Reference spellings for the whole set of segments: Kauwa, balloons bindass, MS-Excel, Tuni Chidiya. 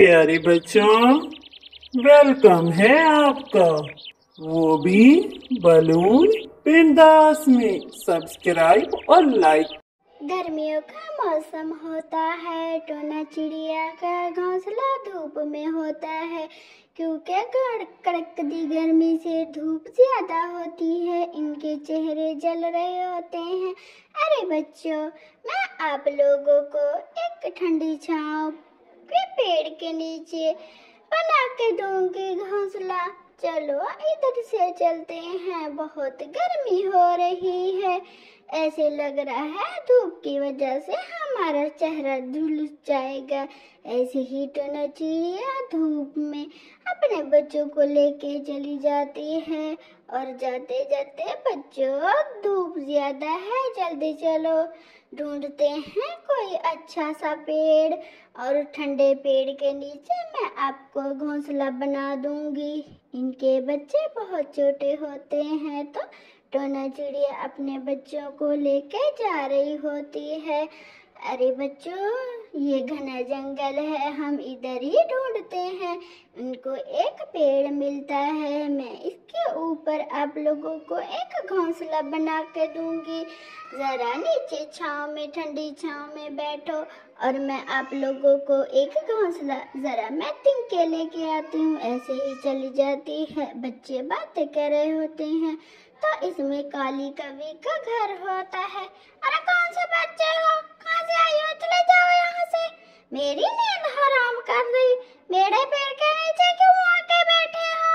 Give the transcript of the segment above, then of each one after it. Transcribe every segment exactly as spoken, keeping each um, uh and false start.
प्यारे बच्चों, वेलकम है आपका, वो भी बलून बिंदास में। सब्सक्राइब और लाइक। गर्मियों का मौसम होता है, टोना चिड़िया का घोंसला धूप में होता है, क्योंकि कड़कती गर्मी से धूप ज्यादा होती है, इनके चेहरे जल रहे होते हैं। अरे बच्चों, मैं आप लोगों को एक ठंडी छांव के पेड़ के नीचे बना के दूंगी घोंसला। चलो इधर से चलते हैं, बहुत गर्मी हो रही है, ऐसे लग रहा है धूप की वजह से हमारा चेहरा धुलस जाएगा। ऐसे ही टोना चिड़िया धूप में अपने बच्चों को लेके चली जाती है, और जाते जाते बच्चों धूप ज्यादा है, जल्दी चलो ढूंढते हैं कोई अच्छा सा पेड़, और ठंडे पेड़ के नीचे मैं आपको घोंसला बना दूंगी। इनके बच्चे बहुत छोटे होते हैं, तो टोना चिड़िया अपने बच्चों को लेके जा रही होती है। अरे बच्चों, ये घना जंगल है, हम इधर ही ढूंढते हैं। उनको एक पेड़ मिलता है, मैं इसके ऊपर आप लोगों को एक घोंसला बना के दूंगी। जरा नीचे छांव में, ठंडी छांव में बैठो, और मैं आप लोगों को एक घोंसला जरा मैं तिनके लेके आती हूँ। ऐसे ही चली जाती है, बच्चे बातें कर रहे होते हैं, तो इसमें काली कवि का घर होता है। अरे कौन से बच्चे हो, कहाँ से आए हो, चले जाओ यहाँ से, मेरी नींद हराम कर रही, मेरे पेड़ के नीचे क्यों आके बैठे हो,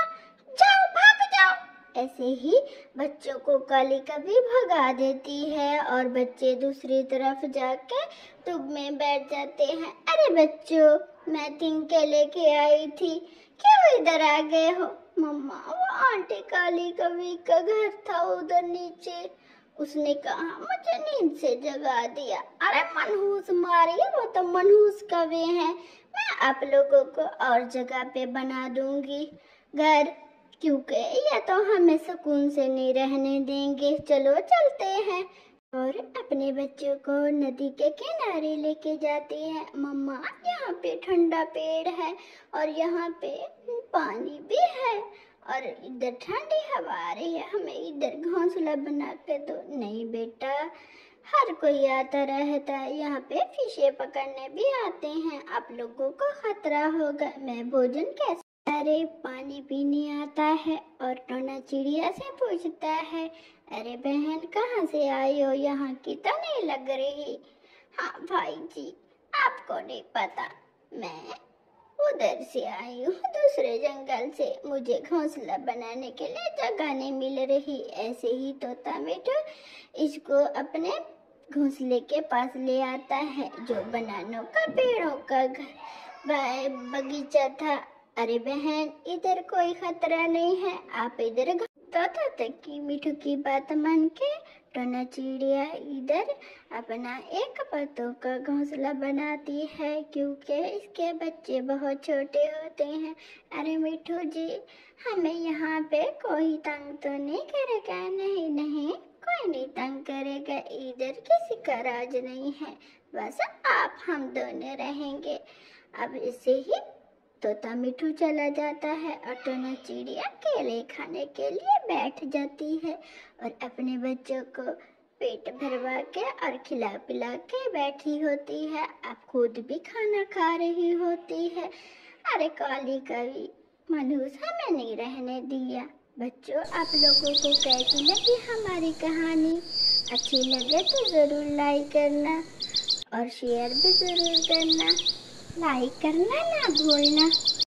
जाओ भाग जाओ। ऐसे ही बच्चों को काली कवि भगा देती है, और बच्चे दूसरी तरफ जाके धूप में बैठ जाते हैं। अरे बच्चों, मैं तिनके लेके आई थी, क्यों इधर आ गए हो? मम्मा, वो आंटी काली कवि का घर था उधर नीचे, उसने कहा मुझे नींद से जगा दिया। अरे मनहूस मारी, वो तो मनहूस कवि हैं, मैं आप लोगों को और जगह पे बना दूंगी घर, क्योंकि ये तो हमें सुकून से नहीं रहने देंगे। चलो चलते हैं। और अपने बच्चों को नदी के किनारे लेके जाती है। मम्मा, यहाँ पे ठंडा पेड़ है, और यहाँ पे पानी भी है, और इधर ठंडी हवा आ रही है, हमें इधर घोंसला बना के दो। नहीं बेटा, हर कोई आता रहता है, यहाँ पे फिशे पकड़ने भी आते हैं, आप लोगों को खतरा होगा, मैं भोजन कैसे? अरे पानी पीने आता है, और टोना चिड़िया से पूछता है, अरे बहन, कहाँ से आई हो, यहाँ की तो नहीं लग रही। हाँ भाई जी, आपको नहीं पता, मैं उधर से आई हूँ, दूसरे जंगल से, मुझे घोंसला बनाने के लिए जगह नहीं मिल रही। ऐसे ही तोता मीठू इसको अपने घोंसले के पास ले आता है, जो बनानों का पेड़ों का घर बगीचा था। अरे बहन, इधर कोई खतरा नहीं है, आप इधर। तोता तक मिठू की बात मान के टोना चिड़िया इधर अपना एक पत्तों का घोंसला बनाती है, क्योंकि इसके बच्चे बहुत छोटे होते हैं। अरे मिठू जी, हमें यहाँ पे कोई तंग तो नहीं करेगा? नहीं नहीं, कोई नहीं तंग करेगा, इधर किसी का राज नहीं है, बस आप हम दोनों रहेंगे। अब इसे ही तोता मिठू चला जाता है, और टोना चिड़िया केले खाने के लिए बैठ जाती है, और अपने बच्चों को पेट भरवा के और खिला पिला के बैठी होती है, आप खुद भी खाना खा रही होती है। अरे काली कवि, मनहूस हमें नहीं रहने दिया। बच्चों, आप लोगों को कैसी लगी हमारी कहानी? अच्छी लगे तो ज़रूर लाइक करना, और शेयर भी ज़रूर करना, लाइक करना ना भूलना।